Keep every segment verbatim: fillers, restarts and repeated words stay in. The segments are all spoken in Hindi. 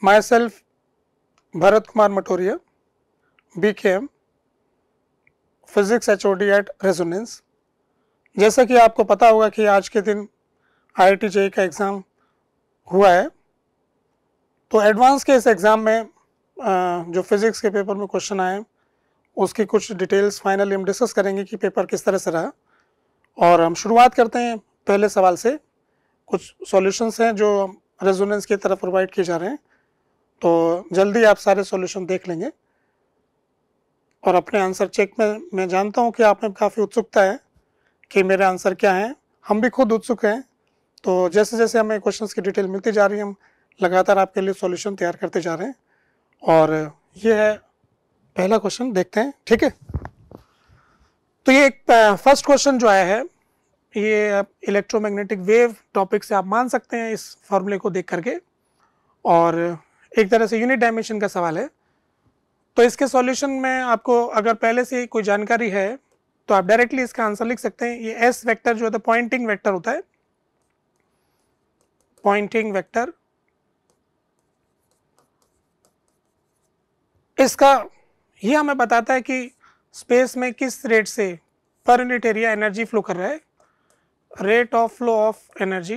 myself Bharat Kumar Matoriya became Physics H O D at Resonance। जैसा कि आपको पता होगा कि आज के दिन आई आई टी जे ई ई का एग्ज़ाम हुआ है, तो एडवांस के इस एग्ज़ाम में जो फिज़िक्स के पेपर में क्वेश्चन आए उसकी कुछ डिटेल्स फाइनली हम डिस्कस करेंगे कि पेपर किस तरह से रहा। और हम शुरुआत करते हैं पहले सवाल से। कुछ सॉल्यूशंस हैं जो रेजोनेंस की तरफ प्रोवाइड किए जा रहे हैं, तो जल्दी आप सारे सॉल्यूशन देख लेंगे और अपने आंसर चेक में। मैं जानता हूँ कि आप में काफ़ी उत्सुकता है कि मेरे आंसर क्या हैं, हम भी खुद उत्सुक हैं। तो जैसे जैसे हमें क्वेश्चंस की डिटेल मिलती जा रही है, हम लगातार आपके लिए सॉल्यूशन तैयार करते जा रहे हैं। और ये है पहला क्वेश्चन, देखते हैं, ठीक है। तो ये एक फर्स्ट क्वेश्चन जो आया है, ये आप इलेक्ट्रोमैग्नेटिक वेव टॉपिक से आप मान सकते हैं इस फॉर्मूले को देख करके, और एक तरह से यूनिट डायमेंशन का सवाल है। तो इसके सॉल्यूशन में आपको अगर पहले से कोई जानकारी है तो आप डायरेक्टली इसका आंसर लिख सकते हैं। ये एस वेक्टर जो है पॉइंटिंग वेक्टर होता है, पॉइंटिंग वेक्टर, इसका ये हमें बताता है कि स्पेस में किस रेट से पर यूनिट एरिया एनर्जी फ्लो कर रहा है, rate of flow of energy,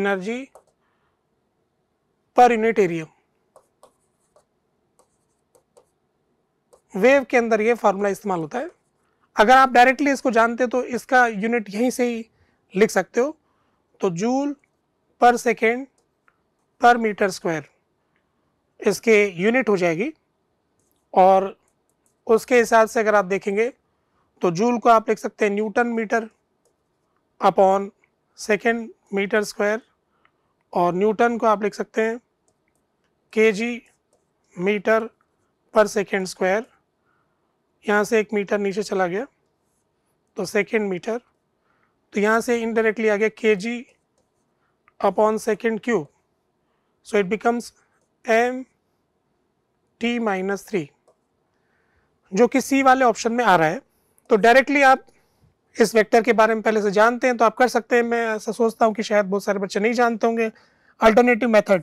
energy पर यूनिट एरिया। वेव के अंदर ये फार्मूला इस्तेमाल होता है। अगर आप डायरेक्टली इसको जानते तो इसका यूनिट यहीं से ही लिख सकते हो, तो जूल पर सेकेंड पर मीटर स्क्वायर इसके यूनिट हो जाएगी। और उसके हिसाब से अगर आप देखेंगे तो जूल को आप लिख सकते हैं newton metre upon second metre square, और न्यूटन को आप लिख सकते हैं केजी मीटर पर सेकेंड स्क्वायर। यहाँ से एक मीटर नीचे चला गया तो सेकेंड मीटर, तो यहाँ से इनडायरेक्टली आ गया KG upon second cube, so it becomes M T minus three, जो कि सी वाले ऑप्शन में आ रहा है। तो डायरेक्टली आप इस वेक्टर के बारे में पहले से जानते हैं तो आप कर सकते हैं। मैं ऐसा सोचता हूँ कि शायद बहुत सारे बच्चे नहीं जानते होंगे अल्टरनेटिव मेथड,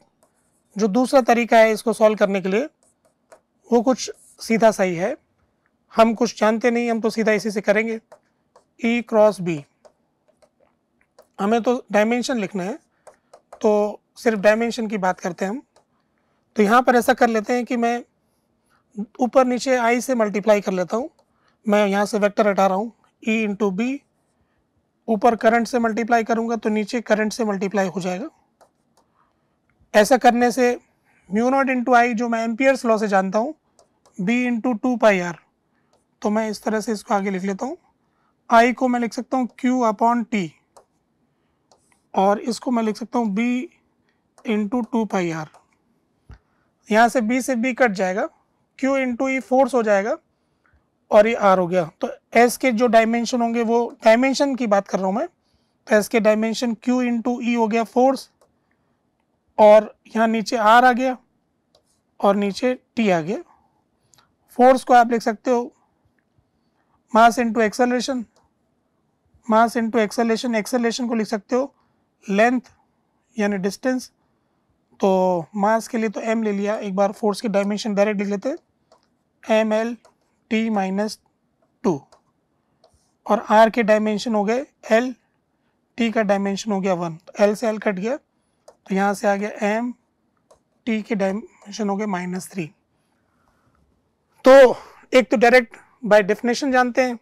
जो दूसरा तरीका है इसको सॉल्व करने के लिए, वो कुछ सीधा सही है। हम कुछ जानते नहीं, हम तो सीधा इसी से करेंगे। E क्रॉस B, हमें तो डायमेंशन लिखना है तो सिर्फ डायमेंशन की बात करते हैं हम। तो यहाँ पर ऐसा कर लेते हैं कि मैं ऊपर नीचे I से मल्टीप्लाई कर लेता हूँ। मैं यहाँ से वेक्टर हटा रहा हूँ, E इंटू B, ऊपर करंट से मल्टीप्लाई करूँगा तो नीचे करंट से मल्टीप्लाई हो जाएगा। ऐसा करने से म्यू नॉट इंटू आई, जो मैं एम्पियर्स लॉ से जानता हूँ, B into two pi R, तो मैं इस तरह से इसको आगे लिख लेता हूँ। आई को मैं लिख सकता हूँ क्यू अपॉन टी, और इसको मैं लिख सकता हूँ B into two pi R. यहाँ से बी से बी कट जाएगा, क्यू इंटू ई फोर्स हो जाएगा और ये आर हो गया। तो एस के जो डायमेंशन होंगे, वो डायमेंशन की बात कर रहा हूँ मैं, तो एस के डायमेंशन क्यू इंटू ई हो गया फोर्स, और यहाँ नीचे आर आ गया और नीचे टी आ गया। फोर्स को आप लिख सकते हो mass into acceleration, mass into acceleration, acceleration को लिख सकते हो लेंथ यानी डिस्टेंस, तो मास के लिए तो एम ले लिया। एक बार फोर्स की डायमेंशन डायरेक्ट लिख लेते हैं, M L T minus two, और आर के डायमेंशन हो गए एल, टी का डायमेंशन हो गया वन, तो एल से एल कट गया, तो यहाँ से आ गया एम टी के डायमेंशन हो गए माइनस थ्री। तो एक तो डायरेक्ट बाय डेफिनेशन जानते हैं,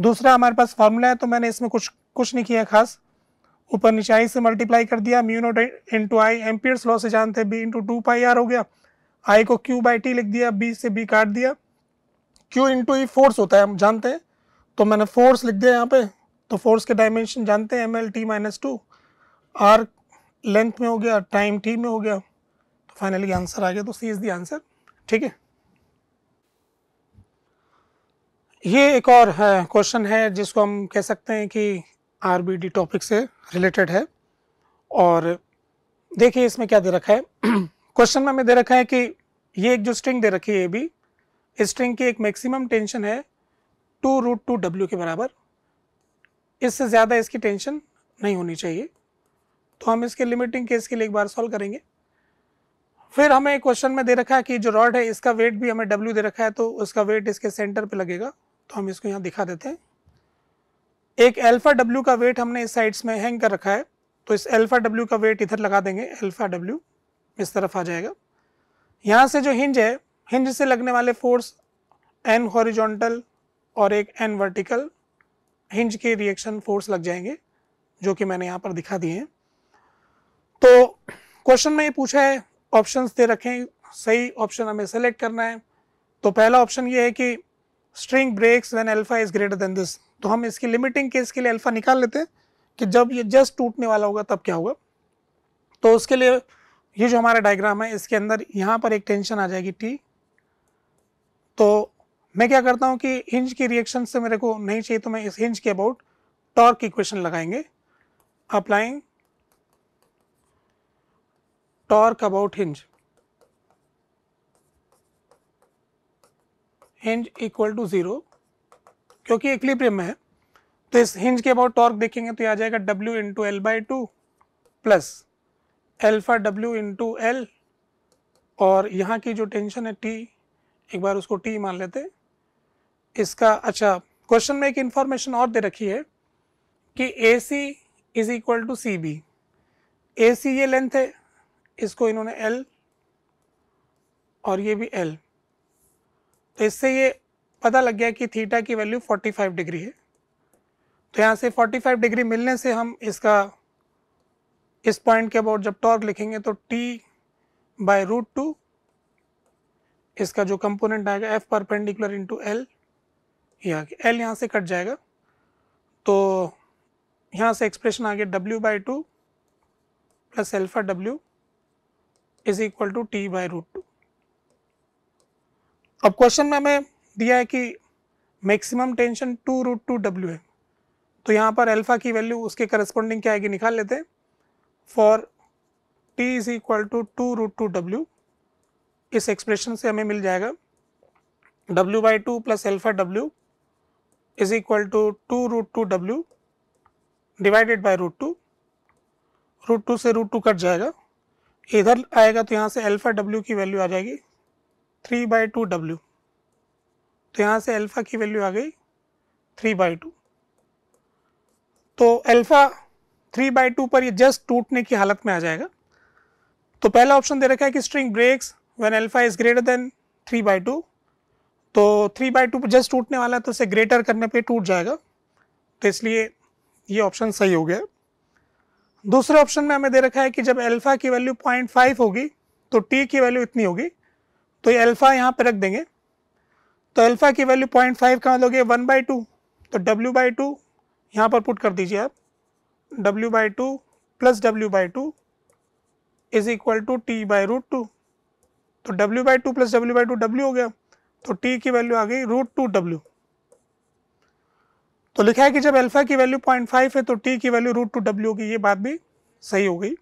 दूसरा हमारे पास फार्मूला है, तो मैंने इसमें कुछ कुछ नहीं किया खास। ऊपर नीचे आई से मल्टीप्लाई कर दिया, mu naught into I amperes law से जानते हैं, B into two pi R हो गया। आई को क्यू बाई टी लिख दिया, बी से बी काट दिया, क्यू इंटू ई फोर्स होता है हम जानते हैं, तो मैंने फोर्स लिख दिया यहाँ पे। तो फोर्स के डायमेंशन जानते हैं, M L T minus two, R length में हो गया, टाइम टी में हो गया, तो फाइनली आंसर आ गया। तो सी इज द आंसर, ठीक है। ये एक और क्वेश्चन है जिसको हम कह सकते हैं कि आरबीडी टॉपिक से रिलेटेड है। और देखिए इसमें क्या दे रखा है क्वेश्चन में हमें दे रखा है कि ये एक जो स्ट्रिंग दे रखी है, ये भी इस स्ट्रिंग की एक मैक्सिमम टेंशन है टू रूट टू डब्ल्यू के बराबर, इससे ज़्यादा इसकी टेंशन नहीं होनी चाहिए। तो हम इसके लिमिटिंग केस के लिए एक बार सॉल्व करेंगे। फिर हमें क्वेश्चन में दे रखा है कि जो रॉड है इसका वेट भी हमें डब्ल्यू दे रखा है, तो उसका वेट इसके सेंटर पे लगेगा, तो हम इसको यहाँ दिखा देते हैं। एक अल्फा डब्ल्यू का वेट हमने इस साइड्स में हैंग कर रखा है, तो इस अल्फा डब्ल्यू का वेट इधर लगा देंगे, अल्फा डब्ल्यू इस तरफ आ जाएगा। यहाँ से जो हिंज है, हिंज से लगने वाले फोर्स एन हॉरिजॉन्टल और एक एन वर्टिकल हिंज के रिएक्शन फोर्स लग जाएंगे, जो कि मैंने यहाँ पर दिखा दिए हैं। तो क्वेश्चन में ये पूछा है, ऑप्शंस दे रखें, सही ऑप्शन हमें सेलेक्ट करना है। तो पहला ऑप्शन ये है कि string breaks when alpha is greater than this, तो हम इसकी लिमिटिंग केस के लिए अल्फा निकाल लेते हैं कि जब ये जस्ट टूटने वाला होगा तब क्या होगा। तो उसके लिए ये जो हमारा डायग्राम है इसके अंदर यहाँ पर एक टेंशन आ जाएगी टी। तो मैं क्या करता हूँ कि हिंज की रिएक्शन से मेरे को नहीं चाहिए, तो मैं इस हिंज के अबाउट टॉर्क इक्वेशन लगाएंगे, applying torque about hinge, hinge equal to zero, क्योंकि इक्विलिब्रियम में है। तो इस हिंज के अबाउट टॉर्क देखेंगे तो ये आ जाएगा W into L by two plus alpha W into L, और यहाँ की जो टेंशन है टी, एक बार उसको टी मान लेते हैं इसका। अच्छा, क्वेश्चन में एक इन्फॉर्मेशन और दे रखी है कि A C is equal to C B. A C ये लेंथ है, इसको इन्होंने एल और ये भी एल, तो इससे ये पता लग गया कि थीटा की वैल्यू पैंतालीस डिग्री है। तो यहाँ से पैंतालीस डिग्री मिलने से हम इसका इस पॉइंट के अबाउट जब टॉर्क लिखेंगे तो टी बाय रूट टू, इसका जो कंपोनेंट आएगा एफ परपेंडिकुलर इंटू एल, यहाँ के एल यहाँ से कट जाएगा, तो यहाँ से एक्सप्रेशन आ गया W by two plus alpha W is equal to T by root two. अब क्वेश्चन में हमें दिया है कि maximum tension two root two W है, तो यहाँ पर अल्फा की वैल्यू उसके करस्पॉन्डिंग क्या आएगी निकाल लेते हैं। For T is equal to two root two W, इस एक्सप्रेशन से हमें मिल जाएगा W by two plus alpha W is equal to two root two W divided by root two, root two से रूट टू कट जाएगा, इधर आएगा तो यहाँ से अल्फा डब्ल्यू की वैल्यू आ जाएगी थ्री बाई टू डब्ल्यू, तो यहाँ से अल्फा की वैल्यू आ गई थ्री बाई टू। तो अल्फा थ्री बाई टू पर ये जस्ट टूटने की हालत में आ जाएगा। तो पहला ऑप्शन दे रखा है कि string breaks when alpha is greater than three by two, तो थ्री बाई टू पर जस्ट टूटने वाला है, तो इसे ग्रेटर करने पे टूट जाएगा, तो इसलिए ये ऑप्शन सही हो गया। दूसरे ऑप्शन में हमें दे रखा है कि जब अल्फा की वैल्यू पॉइंट फाइव होगी तो टी की वैल्यू इतनी होगी, तो ये अल्फा यहाँ पर रख देंगे, तो अल्फा की वैल्यू पॉइंट फाइव का मतलब वन बाई टू, तो डब्ल्यू बाई टू यहाँ पर पुट कर दीजिए आप, W by two plus W by two is equal to T by root two, तो W by two plus W by two W हो गया, तो टी की वैल्यू आ गई रूट टू डब्ल्यू। तो लिखा है कि जब अल्फा की वैल्यू पॉइंट फाइव है तो टी की वैल्यू रूट टू डब्ल्यू होगी, ये बात भी सही हो गई।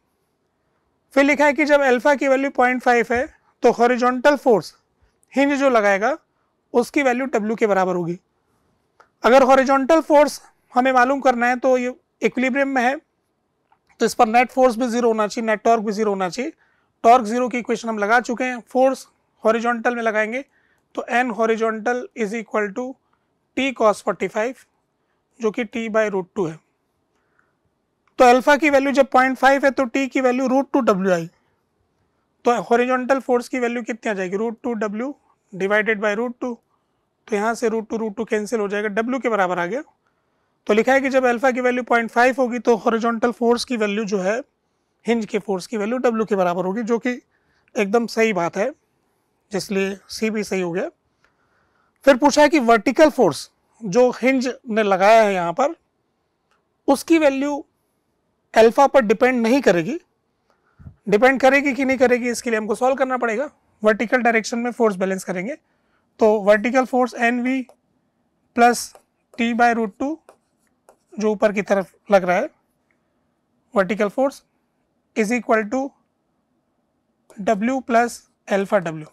फिर लिखा है कि जब अल्फा की वैल्यू पॉइंट फाइव है तो हॉरिजॉन्टल फोर्स हिंज जो लगाएगा उसकी वैल्यू डब्ल्यू के बराबर होगी। अगर हॉरिजॉन्टल फोर्स हमें मालूम करना है तो ये इक्विलिब्रियम में है, तो इस पर नेट फोर्स भी जीरो होना चाहिए, नेट टॉर्क भी जीरो होना चाहिए। टॉर्क जीरो की इक्वेशन हम लगा चुके हैं, फोर्स हॉरिजॉन्टल में लगाएंगे तो N horizontal is equal to T cos forty five जो कि t बाई रूट टू है। तो अल्फा की वैल्यू जब पॉइंट फाइव है तो t की वैल्यू रूट टू डब्ल्यू आई, तो हॉरिजॉन्टल फोर्स की वैल्यू कितनी आ जाएगी root two W divided by root two, तो यहाँ से root two root two cancel हो जाएगा, w के बराबर आ गया। तो लिखा है कि जब अल्फा की वैल्यू पॉइंट फाइव होगी तो हॉरिजॉन्टल फोर्स की वैल्यू जो है हिंज के फोर्स की वैल्यू w के बराबर होगी, जो कि एकदम सही बात है, इसलिए c भी सही हो गया। फिर पूछा है कि वर्टिकल फोर्स जो हिंज ने लगाया है यहाँ पर उसकी वैल्यू अल्फा पर डिपेंड नहीं करेगी, डिपेंड करेगी कि नहीं करेगी इसके लिए हमको सॉल्व करना पड़ेगा। वर्टिकल डायरेक्शन में फोर्स बैलेंस करेंगे, तो vertical force N V plus T by root two जो ऊपर की तरफ लग रहा है vertical force is equal to W plus alpha W.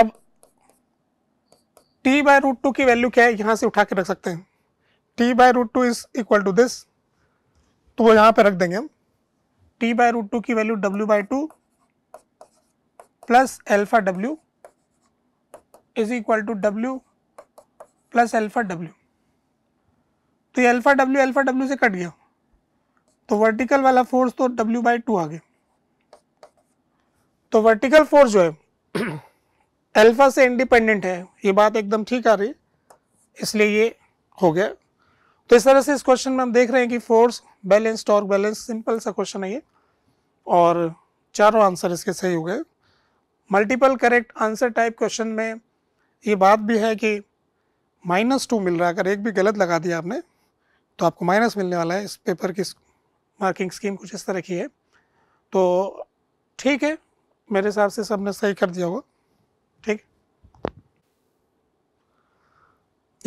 अब t बाय रूट टू की वैल्यू क्या है यहाँ से उठा के रख सकते हैं, t by root two is equal to this, तो वो यहाँ पे रख देंगे हम, टी बाय रूट टू की value W by two plus alpha W is equal to W plus alpha W. तो ये एल्फा डब्ल्यू एल्फा डब्ल्यू से कट गया, तो वर्टिकल वाला फोर्स तो डब्ल्यू बाई टू आ गया। तो वर्टिकल फोर्स जो है अल्फा से इंडिपेंडेंट है, ये बात एकदम ठीक आ रही है, इसलिए ये हो गया। तो इस तरह से इस क्वेश्चन में हम देख रहे हैं कि force balance torque balance, simple सा क्वेश्चन है ये, और चारों आंसर इसके सही हो गए। Multiple correct answer type question में ये बात भी है कि माइनस टू मिल रहा है, अगर एक भी गलत लगा दिया आपने तो आपको माइनस मिलने वाला है। इस पेपर की मार्किंग स्कीम कुछ इस तरह की है। तो ठीक है, मेरे हिसाब से सबने सही कर दिया होगा। ठीक,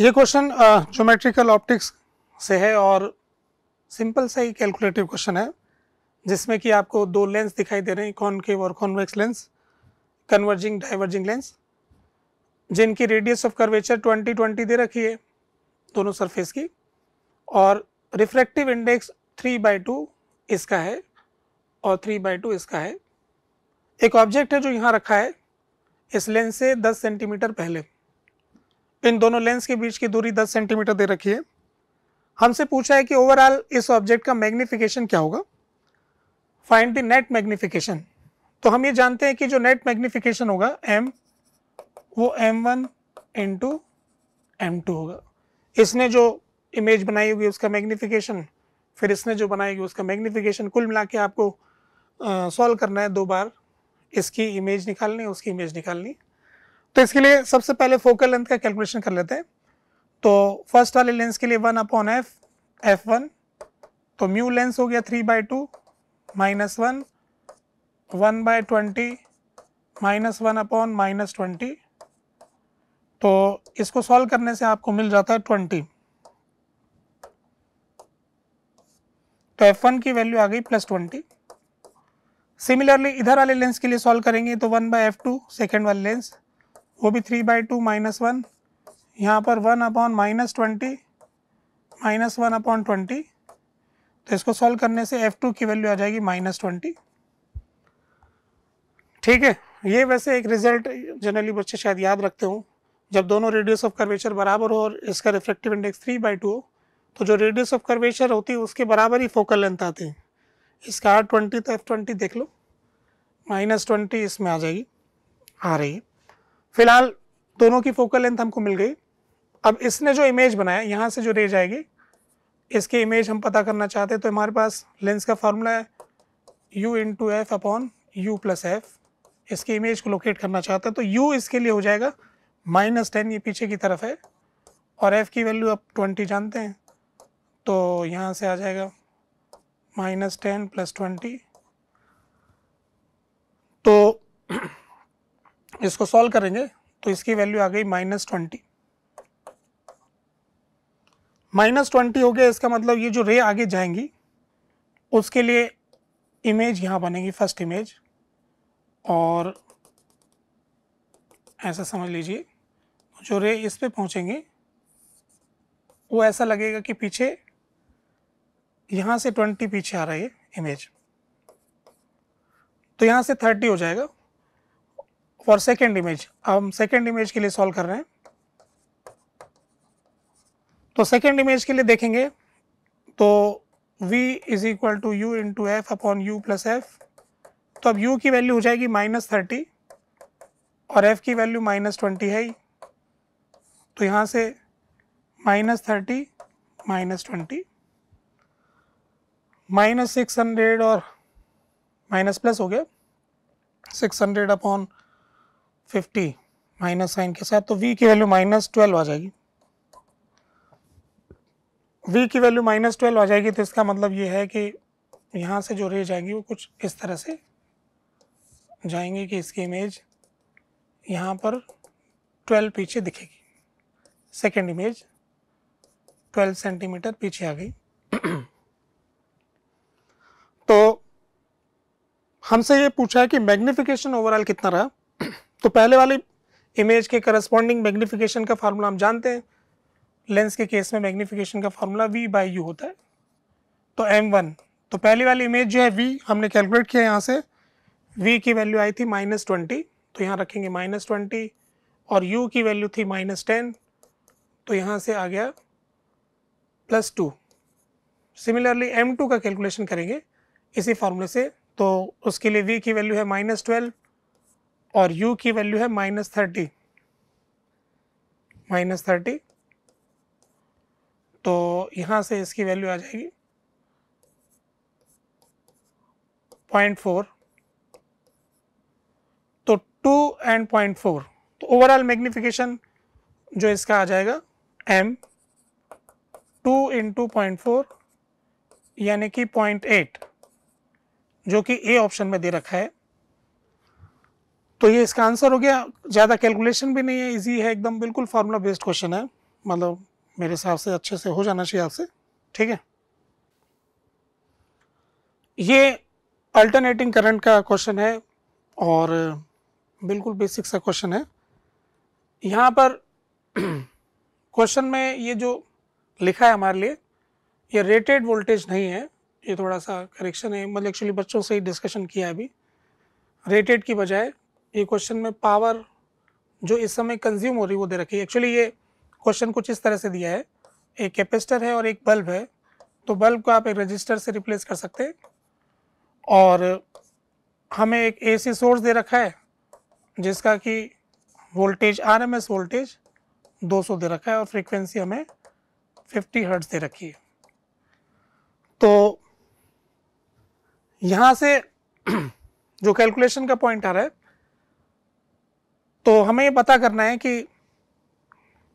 ये क्वेश्चन ज्योमेट्रिकल ऑप्टिक्स से है और सिंपल सा ही कैलकुलेटिव क्वेश्चन है, जिसमें कि आपको दो लेंस दिखाई दे रहे हैं, कॉनकेव और convex lens, converging diverging lens, जिनकी radius of curvature twenty twenty दे रखी है दोनों सरफेस की, और refractive index three by two इसका है और थ्री बाई टू इसका है। एक ऑब्जेक्ट है जो यहाँ रखा है इस लेंस से दस सेंटीमीटर पहले, इन दोनों लेंस के बीच की दूरी दस सेंटीमीटर दे रखी है। हमसे पूछा है कि ओवरऑल इस ऑब्जेक्ट का मैग्निफिकेशन क्या होगा, फाइंड द नेट मैग्निफिकेशन। तो हम ये जानते हैं कि जो नेट मैग्निफिकेशन होगा m, वो M one into M two होगा। इसने जो इमेज बनाई होगी उसका मैग्निफिकेशन, फिर इसने जो बनाई होगी उसका मैग्निफिकेशन, कुल मिला के आपको सॉल्व करना है दो बार, इसकी इमेज निकालनी उसकी इमेज निकालनी। तो इसके लिए सबसे पहले फोकल लेंथ का कैलकुलेशन कर लेते हैं। तो फर्स्ट वाले लेंस के लिए one upon F F one, तो म्यू लेंस हो गया three by two minus one, one by twenty minus one upon minus twenty. तो इसको सॉल्व करने से आपको मिल जाता है ट्वेंटी। तो एफ वन की वैल्यू आ गई प्लस ट्वेंटी। सिमिलरली इधर वाले लेंस के लिए सॉल्व करेंगे तो one by F two second वाले लेंस, वो भी three by two minus one, यहाँ पर one upon minus twenty minus one upon twenty. तो इसको सॉल्व करने से एफ टू की वैल्यू आ जाएगी माइनस ट्वेंटी। ठीक है, ये वैसे एक रिजल्ट जनरली बच्चे शायद याद रखते हों, जब दोनों रेडियस ऑफ कर्वेचर बराबर हो और इसका reflective index three by two हो, तो जो रेडियस ऑफ कर्वेचर होती है उसके बराबर ही फोकल लेंथ आती है। इसका आर ट्वेंटी, तो एफ ट्वेंटी देख लो माइनस ट्वेंटी इसमें आ जाएगी, आ रही है। फिलहाल दोनों की फोकल लेंथ हमको मिल गई। अब इसने जो इमेज बनाया यहाँ से जो रे जाएगी इसकी इमेज हम पता करना चाहते हैं, तो हमारे पास लेंस का फार्मूला है u into F upon U plus F. इसकी इमेज को लोकेट करना चाहते हैं तो u इसके लिए हो जाएगा माइनस टेन, ये पीछे की तरफ है, और f की वैल्यू आप ट्वेंटी जानते हैं, तो यहाँ से आ जाएगा माइनस टेन प्लस ट्वेंटी। तो इसको सॉल्व करेंगे तो इसकी वैल्यू आ गई माइनस ट्वेंटी। माइनस ट्वेंटी हो गया, इसका मतलब ये जो रे आगे जाएंगी उसके लिए इमेज यहाँ बनेगी, फर्स्ट इमेज, और ऐसा समझ लीजिए जो रे इस पे पहुँचेंगे वो ऐसा लगेगा कि पीछे यहाँ से ट्वेंटी पीछे आ रही है इमेज, तो यहाँ से थर्टी हो जाएगा फॉर सेकेंड इमेज। अब हम सेकेंड इमेज के लिए सॉल्व कर रहे हैं, तो सेकेंड इमेज के लिए देखेंगे तो v is equal to U into F upon U plus F. तो अब u की वैल्यू हो जाएगी माइनस थर्टी और f की वैल्यू माइनस ट्वेंटी है, तो यहाँ से minus thirty minus twenty, minus six hundred और माइनस प्लस हो गया, six hundred upon fifty minus sign के साथ, तो v की वैल्यू माइनस ट्वेल्व आ जाएगी। v की वैल्यू माइनस ट्वेल्व आ जाएगी, तो इसका मतलब ये है कि यहाँ से जो रे जाएंगी वो कुछ इस तरह से जाएंगी कि इसकी इमेज यहाँ पर ट्वेल्व पीछे दिखेगी। सेकेंड इमेज ट्वेल्व सेंटीमीटर पीछे आ गई। तो हमसे ये पूछा है कि मैग्निफिकेशन ओवरऑल कितना रहा, तो पहले वाली इमेज के करस्पॉन्डिंग मैग्निफिकेशन का फार्मूला हम जानते हैं, लेंस के केस में मैग्निफिकेशन का फार्मूला v बाई यू होता है, तो एम वन, तो पहली वाली इमेज जो है v हमने कैलकुलेट किया यहाँ से, v की वैल्यू आई थी माइनस ट्वेंटी तो यहाँ रखेंगे माइनस ट्वेंटी और u की वैल्यू थी माइनस टेन तो यहाँ से आ गया plus two. Similarly M two का कैलकुलेशन करेंगे इसी फार्मूले से, तो उसके लिए v की वैल्यू है माइनस ट्वेल्व और u की वैल्यू है माइनस थर्टी माइनस थर्टी तो यहाँ से इसकी वैल्यू आ जाएगी पॉइंट फोर, तो टू एंड पॉइंट फोर, तो ओवरऑल मैग्निफिकेशन जो इसका आ जाएगा m two into point four यानी कि पॉइंट एट जो कि ए ऑप्शन में दे रखा है। तो ये इसका आंसर हो गया, ज़्यादा कैलकुलेशन भी नहीं है, इजी है एकदम, बिल्कुल फार्मूला बेस्ड क्वेश्चन है, मतलब मेरे हिसाब से अच्छे से हो जाना चाहिए आपसे, ठीक है। ये अल्टरनेटिंग करंट का क्वेश्चन है और बिल्कुल बेसिक सा क्वेश्चन है। यहाँ पर क्वेश्चन में ये जो लिखा है हमारे लिए ये रेटेड वोल्टेज नहीं है, ये थोड़ा सा करेक्शन है, मतलब एक्चुअली बच्चों से ही डिस्कशन किया है अभी, रेटेड की बजाय ये क्वेश्चन में पावर जो इस समय कंज्यूम हो रही है वो दे रखी है। एक्चुअली ये क्वेश्चन कुछ इस तरह से दिया है, एक कैपेसिटर है और एक बल्ब है, तो बल्ब को आप एक रजिस्टर से रिप्लेस कर सकते हैं और हमें एक एसी सोर्स दे रखा है जिसका कि वोल्टेज आरएमएस वोल्टेज दो सौ दे रखा है और फ्रीक्वेंसी हमें पचास हर्ट्ज दे रखी है। तो यहाँ से जो कैलकुलेशन का पॉइंट आ रहा है तो हमें ये पता करना है कि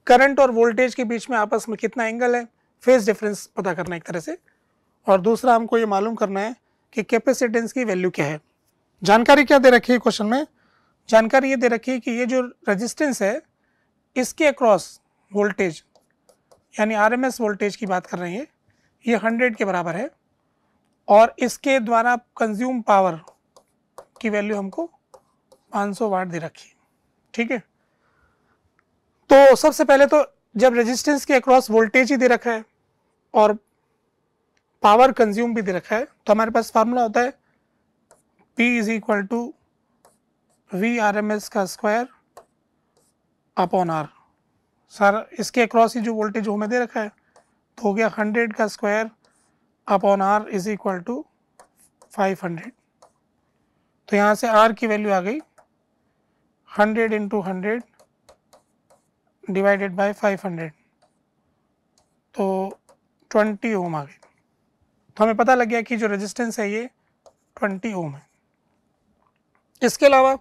करंट और वोल्टेज के बीच में आपस में कितना एंगल है, फेज डिफरेंस पता करना है एक तरह से, और दूसरा हमको ये मालूम करना है कि कैपेसिटेंस की वैल्यू क्या है। जानकारी क्या दे रखी है क्वेश्चन में, जानकारी ये दे रखी है कि ये जो रेजिस्टेंस है इसके अक्रॉस वोल्टेज यानी आरएमएस वोल्टेज की बात कर रहे हैं, ये हंड्रेड के बराबर है और इसके द्वारा कंज्यूम पावर की वैल्यू हमको पाँच सौ वाट दे रखी है, ठीक है। तो सबसे पहले तो जब रेजिस्टेंस के अक्रॉस वोल्टेज ही दे रखा है और पावर कंज्यूम भी दे रखा है तो हमारे पास फार्मूला होता है P is equal to V R M S का स्क्वायर अपॉन आर, सर इसके अक्रॉस ही जो वोल्टेज हमें दे रखा है तो हो गया हंड्रेड का square upon R is equal to five hundred, तो यहाँ से R की वैल्यू आ गई hundred into hundred divided by five hundred तो ट्वेंटी ओम आ गई। तो हमें पता लग गया कि जो रेजिस्टेंस है ये ट्वेंटी ओम है। इसके अलावा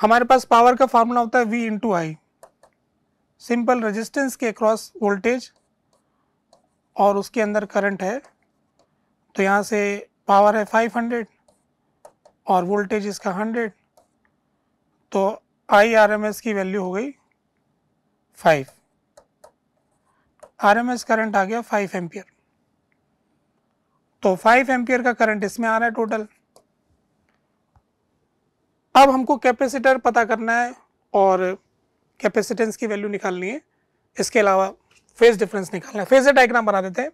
हमारे पास पावर का फार्मूला होता है V into I, simple resistance के अक्रॉस वोल्टेज और उसके अंदर करंट है, तो यहाँ से पावर है फाइव हंड्रेड और वोल्टेज इसका हंड्रेड तो आई आर एम एस की वैल्यू हो गई five, R M S current आ गया फाइव एम्पियर, तो फाइव एम्पियर का करंट इसमें आ रहा है टोटल। अब हमको कैपेसिटर पता करना है और कैपेसिटेंस की वैल्यू निकालनी है, इसके अलावा फेज डिफरेंस निकालना है। फेजर डायग्राम बना देते हैं,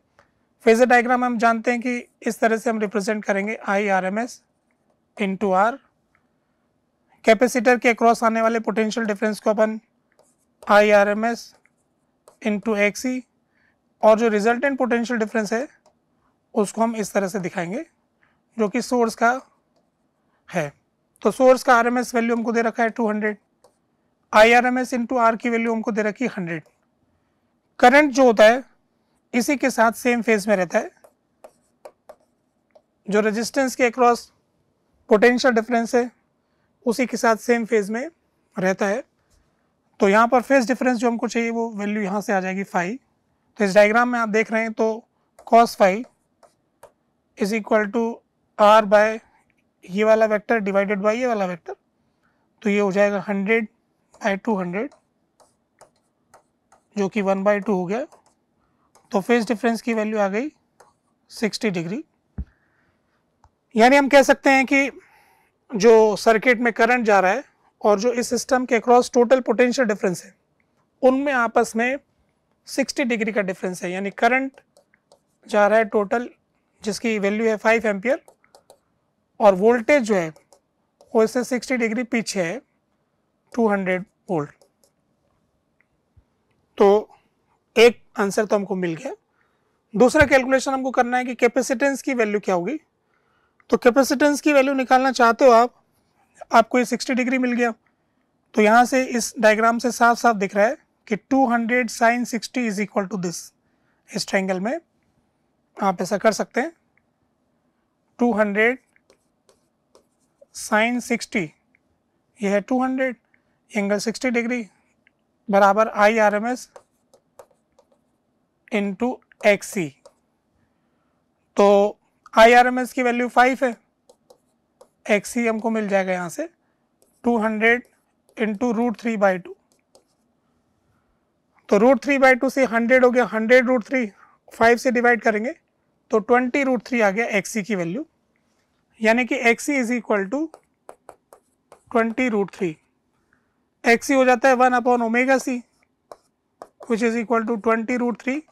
फेजर डायग्राम हम जानते हैं कि इस तरह से हम रिप्रेजेंट करेंगे I R M S into R, capacitor के अक्रॉस आने वाले पोटेंशियल डिफरेंस को अपन I R M S into X E और जो रिजल्टेंट पोटेंशियल डिफरेंस है उसको हम इस तरह से दिखाएंगे जो कि सोर्स का है। तो सोर्स का आरएमएस वैल्यू हमको दे रखा है two hundred, IRMS into R की वैल्यू हमको दे रखी है हंड्रेड, करंट जो होता है इसी के साथ सेम फेज में रहता है, जो रेजिस्टेंस के अक्रॉस पोटेंशियल डिफरेंस है उसी के साथ सेम फेज में रहता है। तो यहाँ पर फेज डिफरेंस जो हमको चाहिए वो वैल्यू यहाँ से आ जाएगी फाइव, तो इस डायग्राम में आप देख रहे हैं तो cos five is equal to R by ये वाला वेक्टर डिवाइडेड बाय ये वाला वेक्टर, तो ये हो जाएगा हंड्रेड बाई टू हंड्रेड जो कि वन बाई टू हो गया, तो फेज डिफरेंस की वैल्यू आ गई सिक्सटी डिग्री। यानी हम कह सकते हैं कि जो सर्किट में करंट जा रहा है और जो इस सिस्टम के अक्रॉस टोटल पोटेंशियल डिफरेंस है उनमें आपस में सिक्सटी डिग्री का डिफरेंस है, यानी करंट जा रहा है टोटल, जिसकी वैल्यू है फाइव एम्पियर, और वोल्टेज जो है वो इससे सिक्सटी डिग्री पीछे है, टू हंड्रेड वोल्ट। तो एक आंसर तो हमको मिल गया। दूसरा कैलकुलेशन हमको करना है कि कैपेसिटेंस की वैल्यू क्या होगी। तो कैपेसिटेंस की वैल्यू निकालना चाहते हो आप, आपको ये सिक्सटी डिग्री मिल गया, तो यहाँ से इस डायग्राम से साफ साफ दिख रहा है कि two hundred sine sixty is equal to this. इस ट्रायंगल में आप ऐसा कर सकते हैं, टू हंड्रेड साइन सिक्सटी, यह है two hundred, angle sixty degree बराबर I R M S into X C. तो आई आर एम एस की वैल्यू फाइव है, एक्स सी हमको मिल जाएगा यहाँ से two hundred into root three by two. तो रूट थ्री बाई टू से हंड्रेड हो गया, हंड्रेड रूट थ्री फाइव से डिवाइड करेंगे तो ट्वेंटी रूट थ्री आ गया एक्स सी की वैल्यू, यानी कि X C is equal to twenty root three. X C हो जाता है one upon omega C, which is equal to twenty root three,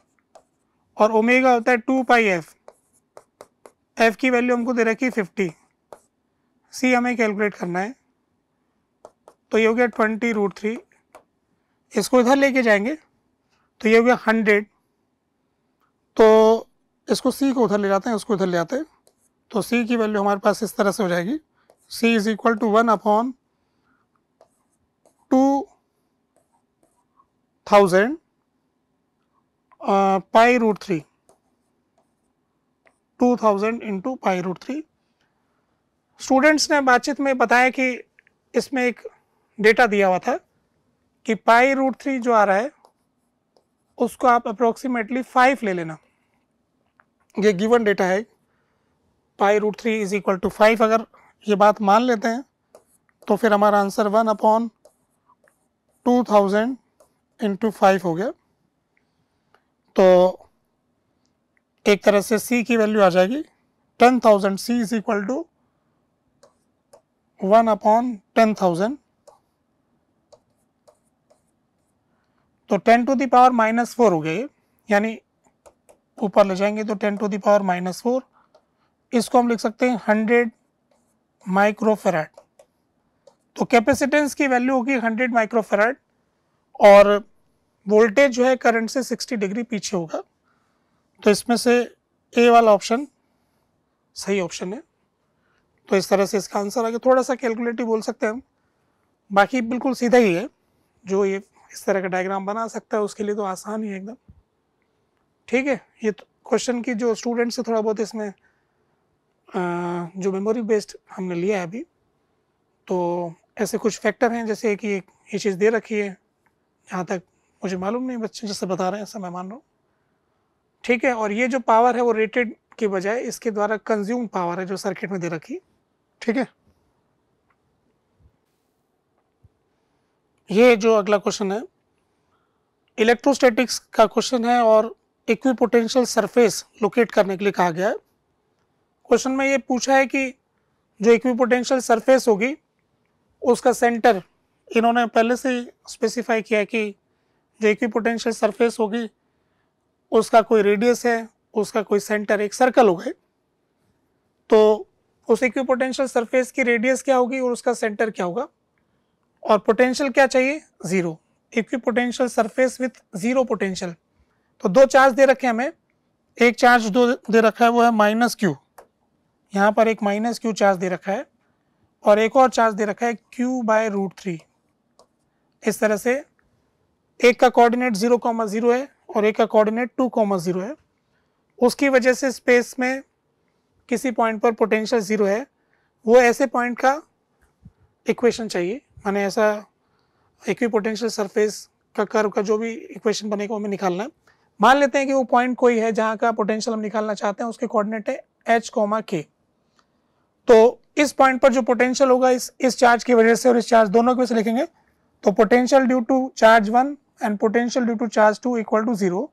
और ओमेगा होता है टू पाई एफ। एफ की वैल्यू हमको दे रखी फिफ्टी, सी हमें कैलकुलेट करना है। तो ये हो गया ट्वेंटी रूट थ्री, इसको इधर लेके जाएंगे तो ये हो गया हंड्रेड। तो इसको सी को उधर ले जाते हैं, उसको इधर ले जाते हैं, तो सी की वैल्यू हमारे पास इस तरह से हो जाएगी, C is equal to one upon two thousand pi root three, two thousand into pi root three. Students ने बातचीत में बताया कि इसमें एक डेटा दिया हुआ था कि पाई रूट थ्री जो आ रहा है उसको आप अप्रोक्सीमेटली फाइव ले लेना। ये गिवन डेटा है, pi root three is equal to five. अगर ये बात मान लेते हैं तो फिर हमारा answer one upon two thousand into five हो गया। तो एक तरह से सी की वैल्यू आ जाएगी ten thousand, C is equal to one upon ten thousand. तो ten to the power minus four हो गए, यानी ऊपर ले जाएंगे तो ten to the power minus four. इसको हम लिख सकते हैं हंड्रेड माइक्रोफेराड। तो कैपेसिटेंस की वैल्यू होगी हंड्रेड माइक्रोफेराड, और वोल्टेज जो है करंट से सिक्सटी डिग्री पीछे होगा। तो इसमें से ए वाला ऑप्शन सही ऑप्शन है। तो इस तरह से इसका आंसर आ गया। थोड़ा सा कैलकुलेटिव बोल सकते हैं हम, बाकी बिल्कुल सीधा ही है। जो ये इस तरह का डायग्राम बना सकता है उसके लिए तो आसान ही है एकदम। ठीक है, ये तो क्वेश्चन की जो स्टूडेंट्स से थोड़ा बहुत इसमें आ, जो मेमोरी बेस्ड हमने लिया है अभी, तो ऐसे कुछ फैक्टर हैं जैसे कि ये चीज़ दे रखी है, यहाँ तक मुझे मालूम नहीं, बच्चे जैसे बता रहे हैं ऐसा मैं मान रहा हूँ। ठीक है, और ये जो पावर है वो रेटेड के बजाय इसके द्वारा कंज्यूम पावर है जो सर्किट में दे रखी। ठीक है, ये जो अगला क्वेश्चन है इलेक्ट्रोस्टैटिक्स का क्वेश्चन है, और इक्विपोटेंशियल सरफेस लोकेट करने के लिए कहा गया है। क्वेश्चन में ये पूछा है कि जो इक्विपोटेंशियल सरफेस होगी उसका सेंटर, इन्होंने पहले से ही स्पेसिफाई किया है कि जो इक्विपोटेंशियल सरफेस होगी उसका कोई रेडियस है, उसका कोई सेंटर, एक सर्कल होगा। तो उस इक्विपोटेंशियल सरफेस की रेडियस क्या होगी और उसका सेंटर क्या होगा, और पोटेंशियल क्या चाहिए, zero. Equipotential surface with zero potential. तो दो चार्ज दे रखे हैं हमें, एक चार्ज दो दे रखा है वो है माइनस क्यू, यहाँ पर एक माइनस क्यू चार्ज दे रखा है, और एक और चार्ज दे रखा है क्यू बाय रूट थ्री। इस तरह से एक का कोऑर्डिनेट जीरो कॉमा जीरो है और एक का कोऑर्डिनेट टू कॉमा जीरो है, उसकी वजह से स्पेस में किसी पॉइंट पर पोटेंशियल जीरो है, वो ऐसे पॉइंट का इक्वेशन चाहिए, माने ऐसा इक्विपोटेंशियल सरफेस का कर्व का जो भी इक्वेशन बनेगा हमें निकालना है। मान लेते हैं कि वो पॉइंट कोई है जहाँ का पोटेंशियल हम निकालना चाहते हैं, उसके कोऑर्डिनेट है एच कोमा के। तो इस पॉइंट पर जो पोटेंशियल होगा इस इस चार्ज की वजह से और इस चार्ज दोनों की वजह से लिखेंगे, तो potential due to charge one and potential due to charge two equal to zero,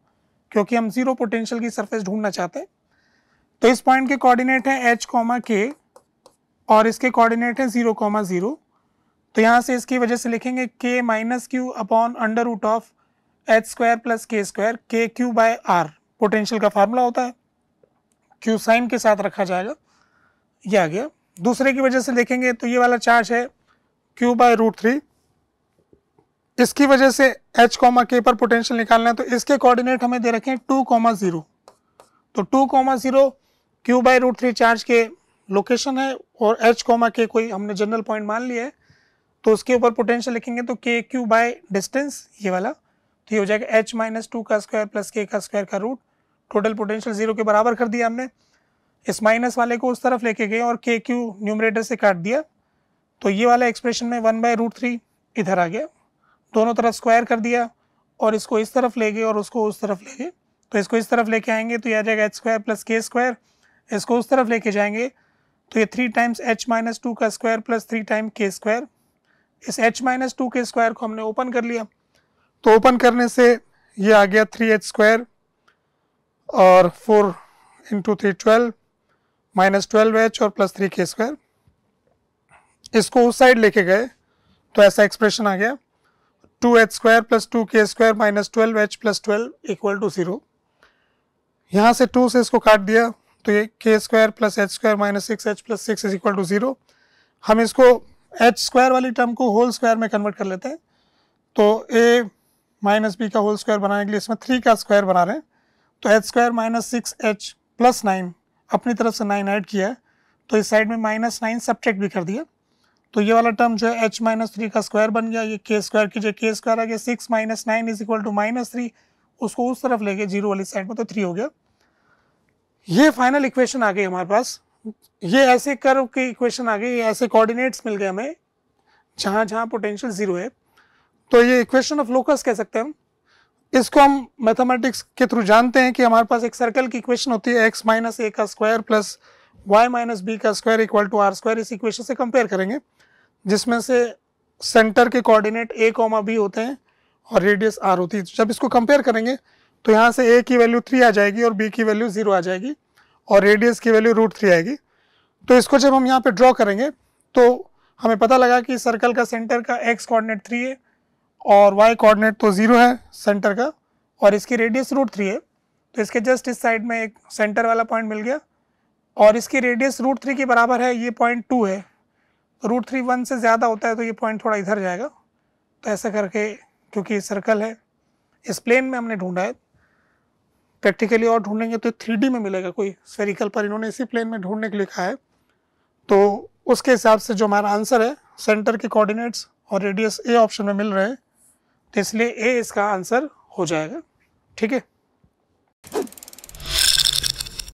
क्योंकि हम जीरो पोटेंशियल की सरफेस ढूंढना चाहते हैं। तो इस पॉइंट के कोऑर्डिनेट हैं एच कोमा के और इसके कोऑर्डिनेट हैं जीरो कोमा जीरो। तो यहाँ से इसकी वजह से लिखेंगे k minus Q upon under root of H square plus K square, K Q by R potential का फार्मूला होता है। क्यूसाइन के साथ रखा जाएगा, ये आ गया। दूसरे की वजह से देखेंगे तो ये वाला चार्ज है क्यू बाय रूट थ्री, इसकी वजह से एच कॉमा के पर पोटेंशियल निकालना है, तो इसके कोऑर्डिनेट हमें दे रखे हैं टू कॉमा जीरो। तो two comma zero Q by root three charge के लोकेशन है और एच कॉमा के कोई हमने जनरल पॉइंट मान लिया है, तो उसके ऊपर पोटेंशियल लिखेंगे तो के क्यू बाय डिस्टेंस ये वाला, तो ये हो जाएगा एच माइनस टू का स्क्वायर प्लस के का स्क्वायर का रूट। टोटल पोटेंशियल जीरो के बराबर कर दिया हमने, इस माइनस वाले को उस तरफ लेके गए और के क्यू न्यूमरेटर से काट दिया, तो ये वाला एक्सप्रेशन में वन बाय रूट थ्री इधर आ गया, दोनों तरफ स्क्वायर कर दिया और इसको इस तरफ ले गए और उसको उस तरफ ले गए। तो इसको इस तरफ लेके आएंगे तो ये आ जाएगा H square plus K square, इसको उस तरफ लेके जाएंगे तो ये three times H minus two का square plus three time K square. इस एच माइनस टू के स्क्वायर को हमने ओपन कर लिया, तो ओपन करने से ये आ गया थ्री एच स्क्वायर और four into three twelve minus twelve H और प्लस थ्री के स्क्वायर। इसको उस साइड लेके गए तो ऐसा एक्सप्रेशन आ गया two H square plus two के square minus twelve H plus twelve equal to zero. यहाँ से टू से इसको काट दिया तो ये K square plus H square minus six H plus six is equal to zero. हम इसको एच स्क्वायर वाली टर्म को होल स्क्वायर में कन्वर्ट कर लेते हैं, तो ए माइनस बी का होल स्क्वायर बनाने के लिए इसमें थ्री का स्क्वायर बना रहे हैं, तो H square minus six H plus nine, अपनी तरफ से नाइन ऐड किया है तो इस साइड में माइनस नाइन सब्ट्रैक्ट भी कर दिया, तो ये वाला टर्म जो है h माइनस थ्री का स्क्वायर बन गया। ये k स्क्वायर की जो k स्क्वायर आ गया, six minus nine is equal to minus three, उसको उस तरफ ले गए जीरो वाली साइड में तो थ्री हो गया। ये फाइनल इक्वेशन आ गई हमारे पास, ये ऐसे कर्व की इक्वेशन आ गई, ये ऐसे कोऑर्डिनेट्स मिल गए हमें जहाँ जहाँ पोटेंशियल जीरो है। तो ये इक्वेशन ऑफ लोकस कह सकते हैं हम इसको, हम मैथमेटिक्स के थ्रू जानते हैं कि हमारे पास एक सर्कल की इक्वेशन होती है एक्स माइनस ए का square plus Y minus B का square equal to R square. इस इक्वेशन से कंपेयर करेंगे जिसमें से सेंटर के कोऑर्डिनेट a कॉमा बी होते हैं और रेडियस r होती है। जब इसको कंपेयर करेंगे तो यहाँ से a की वैल्यू थ्री आ जाएगी और b की वैल्यू ज़ीरो आ जाएगी और रेडियस की वैल्यू रूट थ्री आएगी। तो इसको जब हम यहाँ पे ड्रॉ करेंगे तो हमें पता लगा कि सर्कल का सेंटर का x कोऑर्डिनेट थ्री है और y कोऑर्डिनेट तो ज़ीरो है सेंटर का और इसकी रेडियस रूट थ्री है। तो इसके जस्ट इस साइड में एक सेंटर वाला पॉइंट मिल गया और इसकी रेडियस रूट थ्री के बराबर है, ये पॉइंट टू है, रूट थ्री वन से ज़्यादा होता है तो ये पॉइंट थोड़ा इधर जाएगा। तो ऐसा करके, क्योंकि सर्कल है इस प्लेन में हमने ढूंढा है, प्रैक्टिकली और ढूंढेंगे तो थ्री डी में मिलेगा कोई स्फेरिकल, पर इन्होंने इसी प्लेन में ढूंढने के लिए कहा है। तो उसके हिसाब से जो हमारा आंसर है सेंटर के कोऑर्डिनेट्स और रेडियस ए ऑप्शन में मिल रहे हैं, तो इसलिए ए इसका आंसर हो जाएगा। ठीक है।